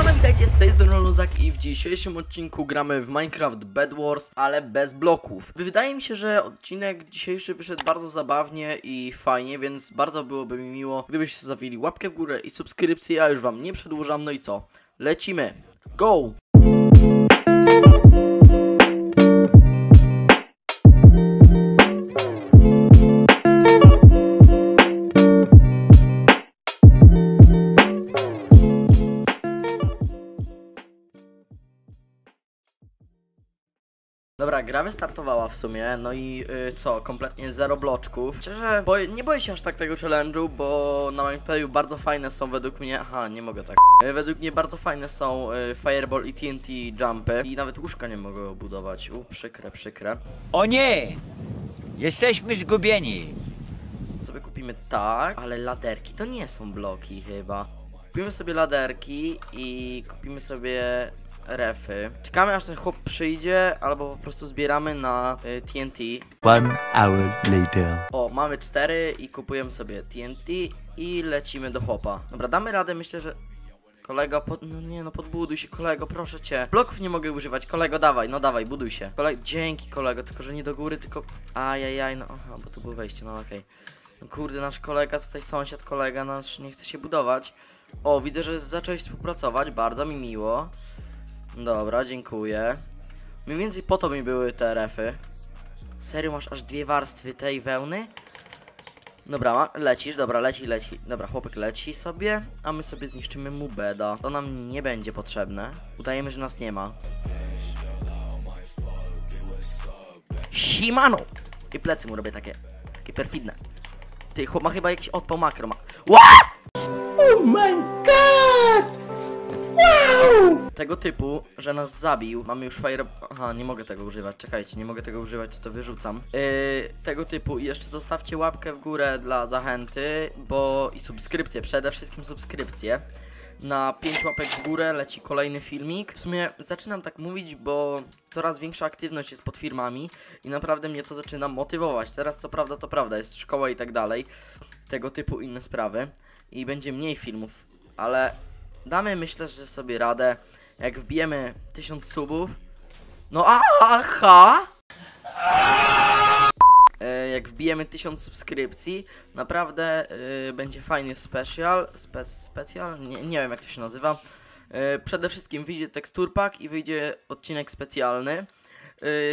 Siemano, witajcie, z tej strony Luzak i w dzisiejszym odcinku gramy w Minecraft Bed Wars, ale bez bloków. Wydaje mi się, że odcinek dzisiejszy wyszedł bardzo zabawnie i fajnie, więc bardzo byłoby mi miło, gdybyście zawili łapkę w górę i subskrypcję. Ja już wam nie przedłużam, no i co? Lecimy! Go! Dobra, gra wystartowała w sumie, no i co, kompletnie zero bloczków. Szczerze, nie boję się aż tak tego challenge'u, bo na Mineplayu bardzo fajne są według mnie, aha, nie mogę tak. Według mnie bardzo fajne są Fireball i TNT jumpy i nawet łóżka nie mogę obudować, przykre. O nie! Jesteśmy zgubieni! Sobie kupimy tak, ale laderki to nie są bloki chyba. Kupimy sobie laderki i kupimy sobie refy. Czekamy aż ten chłop przyjdzie, albo po prostu zbieramy na TNT. 1 hour later. O, mamy 4 i kupujemy sobie TNT i lecimy do chłopa. Dobra, damy radę, myślę, że... Kolego, no nie no, podbuduj się, kolego, proszę cię. Bloków nie mogę używać, kolego, dawaj, no dawaj, buduj się. Dzięki, kolego, tylko że nie do góry, tylko... Ajajaj, no aha, bo tu było wejście, no okej. No kurde, nasz kolega, tutaj sąsiad kolega nasz nie chce się budować. O, widzę, że zacząłeś współpracować, bardzo mi miło. Dobra, dziękuję. Mniej więcej po to mi były te refy. Serio, masz aż 2 warstwy tej wełny? Dobra, lecisz, dobra, leci. Dobra, chłopek leci sobie, a my sobie zniszczymy mu beda. To nam nie będzie potrzebne. Udajemy, że nas nie ma. Shimano! I plecy mu robię takie perfidne. Ty, chłop ma chyba jakiś odpał makro ma. Ła! Oh my god! Wow! Tego typu, że nas zabił. Mamy już fire... Aha, nie mogę tego używać, czekajcie, nie mogę tego używać, to wyrzucam. Tego typu i jeszcze zostawcie łapkę w górę dla zachęty, bo... I subskrypcję, przede wszystkim subskrypcję. Na 5 łapek w górę leci kolejny filmik. W sumie zaczynam tak mówić, bo coraz większa aktywność jest pod firmami i naprawdę mnie to zaczyna motywować. Teraz co prawda to prawda, jest szkoła i tak dalej. Tego typu inne sprawy. I będzie mniej filmów, ale damy, myślę, że sobie radę, jak wbijemy 1000 subów. No aha! Jak wbijemy 1000 subskrypcji, naprawdę będzie fajny special. Nie wiem jak to się nazywa. Przede wszystkim wyjdzie teksturpak i wyjdzie odcinek specjalny.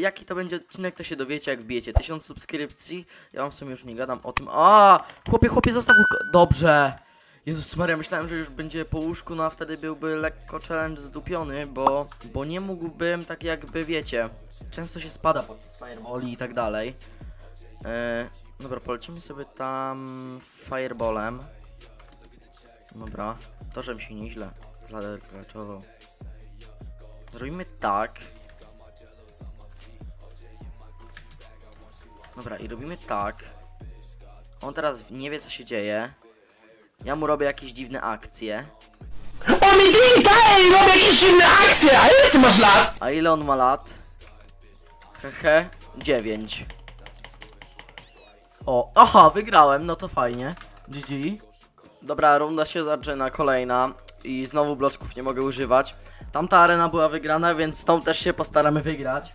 Jaki to będzie odcinek, to się dowiecie, jak wbijecie 1000 subskrypcji. Ja wam w sumie już nie gadam o tym. A, chłopie, zostaw łóżko. Dobrze. Jezus Maria, myślałem, że już będzie po łóżku, no a wtedy byłby lekko challenge zdupiony, bo nie mógłbym, tak jakby, wiecie, często się spada podczas fireballi i tak dalej. Dobra, polecimy sobie tam fireballem. Dobra, to żebym się nieźle zaleczował. Zrobimy tak. Dobra, i robimy tak. On teraz nie wie, co się dzieje. Ja mu robię jakieś dziwne akcje. O mi grinka, ej, robię jakieś dziwne akcje! A ile ty masz lat? A ile on ma lat? Hehe, 9. O, aha, wygrałem, no to fajnie. GG. Dobra, runda się zaczyna, kolejna. I znowu bloczków nie mogę używać. Tamta arena była wygrana, więc tą też się postaramy wygrać.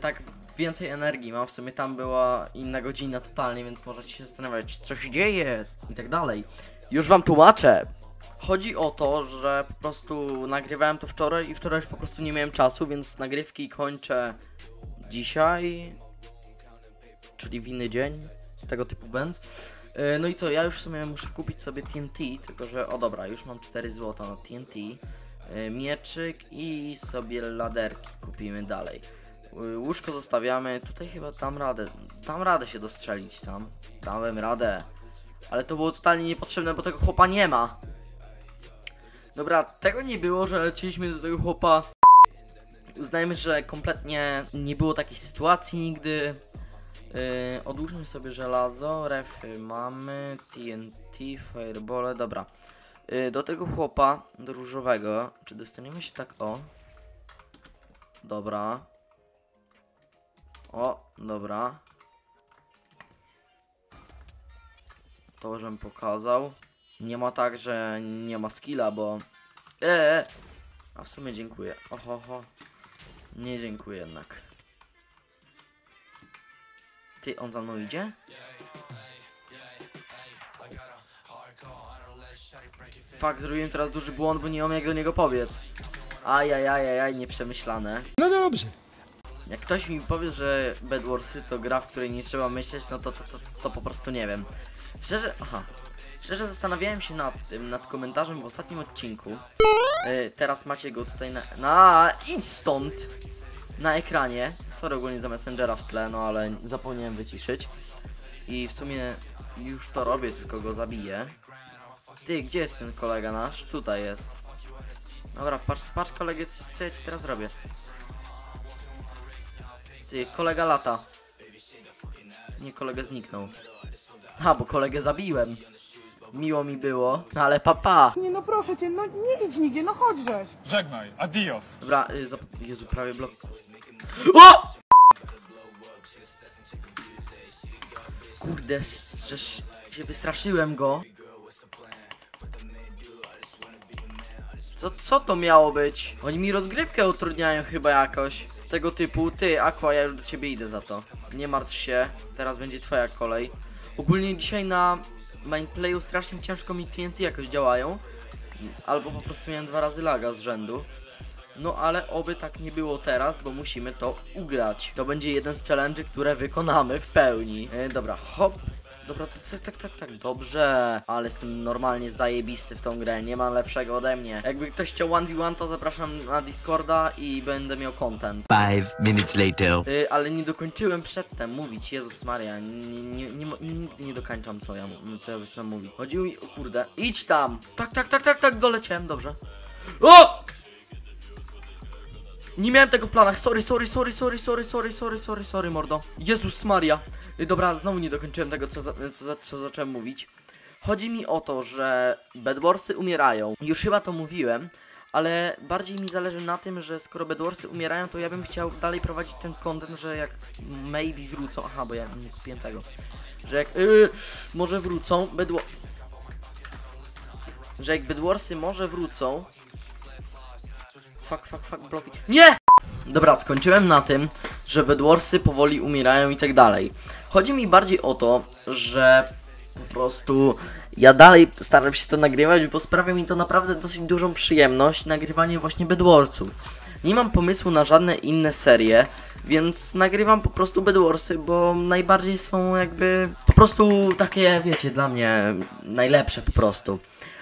Tak... Więcej energii mam, w sumie tam była inna godzina totalnie, więc możecie się zastanawiać, co się dzieje i tak dalej. Już wam tłumaczę. Chodzi o to, że po prostu nagrywałem to wczoraj i wczoraj już po prostu nie miałem czasu, więc nagrywki kończę dzisiaj, czyli w inny dzień, tego typu będz. No i co, ja już w sumie muszę kupić sobie TNT, tylko że, o dobra, już mam 4 złota na TNT, mieczyk i sobie laderki kupimy dalej. Łóżko zostawiamy, tutaj chyba dam radę się dostrzelić tam. Dałem radę. Ale to było totalnie niepotrzebne, bo tego chłopa nie ma. Dobra, tego nie było, że lecieliśmy do tego chłopa. Uznajmy, że kompletnie nie było takiej sytuacji nigdy. Odłóżmy sobie żelazo, refy mamy, TNT, firebole, dobra. Do tego chłopa, do różowego, czy dostaniemy się tak o? Dobra. O, dobra. To, żem pokazał. Nie ma tak, że nie ma skilla, bo... A w sumie dziękuję. Ohoho. Nie dziękuję jednak. Ty, on za mną idzie? Fakt, zrobiłem teraz duży błąd, bo nie mam jak do niego powiedz. Ajajajajaj, nieprzemyślane. No dobrze. Jak ktoś mi powie, że Bedwarsy to gra, w której nie trzeba myśleć, no to po prostu nie wiem. Szczerze, szczerze zastanawiałem się nad tym, nad komentarzem w ostatnim odcinku. Teraz macie go tutaj na idź stąd! Na ekranie. Sorry ogólnie za Messengera w tle, no ale zapomniałem wyciszyć. I w sumie już to robię, tylko go zabiję. Ty, gdzie jest ten kolega nasz? Tutaj jest. Dobra, patrz kolegę, co ja ci teraz robię. Ty, kolega lata. Nie, kolega zniknął. A, bo kolegę zabiłem. Miło mi było, ale papa. Nie no proszę cię, no nie idź nigdzie, no chodź żeś. Żegnaj, adios. Dobra, Jezu, prawie blok. O! Kurde, żeż się wystraszyłem go. Co to miało być? Oni mi rozgrywkę utrudniają chyba jakoś. Tego typu, ty Aqua, ja już do ciebie idę za to. Nie martw się, teraz będzie twoja kolej. Ogólnie dzisiaj na Mindplayu strasznie ciężko mi TNT jakoś działają. Albo po prostu miałem 2 razy laga z rzędu. No ale oby tak nie było teraz, bo musimy to ugrać. To będzie jeden z challenge'y, które wykonamy w pełni. Dobra, hop. Dobra, tak, dobrze. Ale jestem normalnie zajebisty w tą grę, nie ma lepszego ode mnie. Jakby ktoś chciał 1v1, to zapraszam na Discorda i będę miał content. 5 minutes later. Ale nie dokończyłem przedtem mówić, Jezus Maria, nigdy nie dokończam co ja zaczynam mówić. Chodziło mi, o kurde, idź tam. Tak, doleciałem, dobrze. O! Nie miałem tego w planach, sorry, mordo. Jezus Maria. Dobra, znowu nie dokończyłem tego, co zacząłem mówić. Chodzi mi o to, że Bedwarsy umierają. Już chyba to mówiłem, ale bardziej mi zależy na tym, że skoro Bedwarsy umierają, to ja bym chciał dalej prowadzić ten content, że jak maybe wrócą. Aha, bo ja nie kupiłem tego. Że jak może wrócą Bedwarsy może wrócą. Fuck, bloki. Nie! Dobra, skończyłem na tym, że Bedwarsy powoli umierają i tak dalej. Chodzi mi bardziej o to, że po prostu ja dalej staram się to nagrywać, bo sprawia mi to naprawdę dosyć dużą przyjemność, nagrywanie właśnie Bedwarsów. Nie mam pomysłu na żadne inne serie, więc nagrywam po prostu Bedwarsy, bo najbardziej są jakby po prostu takie, wiecie, dla mnie najlepsze po prostu.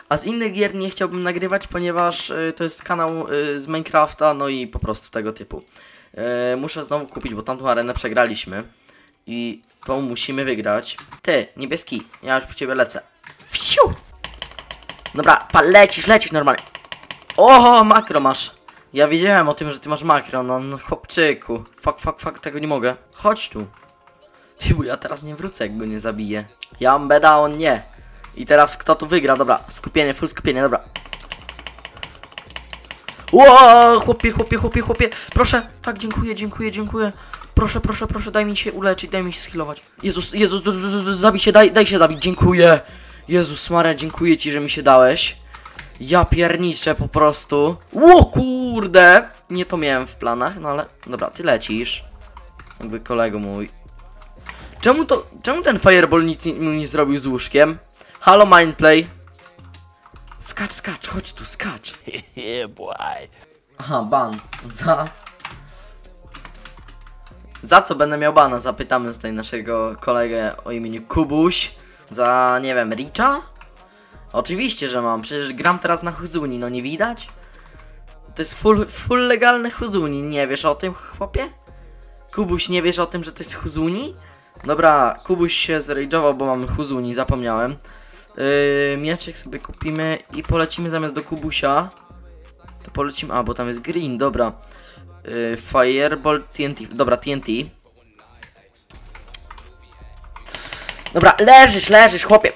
A z innych gier nie chciałbym nagrywać, ponieważ to jest kanał z Minecrafta, no i po prostu tego typu. Muszę znowu kupić, bo tamtą arenę przegraliśmy. I to musimy wygrać. Ty, niebieski, ja już po ciebie lecę. Fiu! Dobra, lecisz normalnie. Oho, makro masz. Ja wiedziałem o tym, że ty masz makro, no chłopczyku. Fuck, tego nie mogę. Chodź tu. Ty, bo ja teraz nie wrócę, jak go nie zabiję. Ja mam beda, on nie. I teraz kto tu wygra? Dobra, skupienie, full skupienie, dobra. Ło, chłopie, proszę, tak, dziękuję. Proszę, daj mi się uleczyć, daj mi się schilować. Jezus, zabij się, daj się zabić, dziękuję. Jezus Maria, dziękuję ci, że mi się dałeś. Ja pierniczę po prostu. Ło, kurde. Nie to miałem w planach, no ale, dobra, ty lecisz. Jakby kolego mój. Czemu ten fireball nic nie zrobił z łóżkiem? Halo Mindplay. Skacz, chodź tu, skacz. Aha, ban. Za co będę miał bana? Zapytamy tutaj naszego kolegę o imieniu Kubuś. Za, nie wiem, Richa? Oczywiście, że mam, przecież gram teraz na huzuni, no nie widać? To jest full legalny huzuni, nie wiesz o tym, chłopie? Kubuś, nie wiesz o tym, że to jest huzuni? Dobra, Kubuś się zrage'ował, bo mamy huzuni, zapomniałem. Mieczek sobie kupimy i polecimy zamiast do Kubusia. To polecimy, bo tam jest green, dobra. Fireball, TNT, dobra, TNT. Dobra, leżysz, chłopie.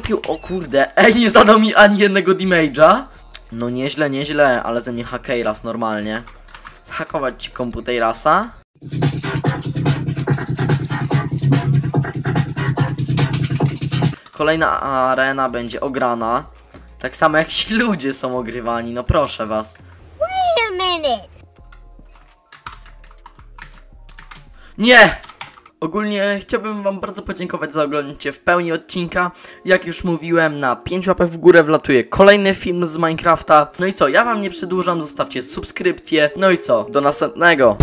Piu. O kurde, ej, nie zadał mi ani jednego damage'a. No nieźle, ale ze mnie hakejras normalnie. Zhakować ci komputejrasa. Kolejna arena będzie ograna. Tak samo jak ci ludzie są ogrywani, no proszę was. Wait a minute. Nie! Ogólnie chciałbym wam bardzo podziękować za oglądanie w pełni odcinka. Jak już mówiłem, na 5 łapek w górę wlatuje kolejny film z Minecrafta. No i co, ja wam nie przedłużam, zostawcie subskrypcję. No i co, do następnego!